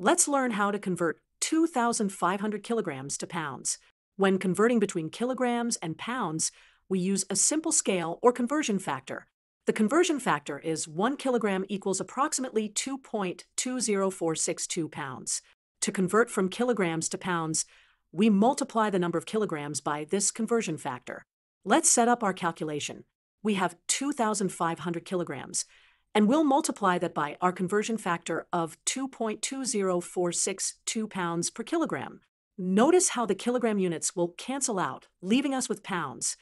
Let's learn how to convert 2,500 kilograms to pounds. When converting between kilograms and pounds, we use a simple scale or conversion factor. The conversion factor is 1 kilogram equals approximately 2.20462 pounds. To convert from kilograms to pounds, we multiply the number of kilograms by this conversion factor. Let's set up our calculation. We have 2,500 kilograms, and we'll multiply that by our conversion factor of 2.20462 pounds per kilogram. Notice how the kilogram units will cancel out, leaving us with pounds.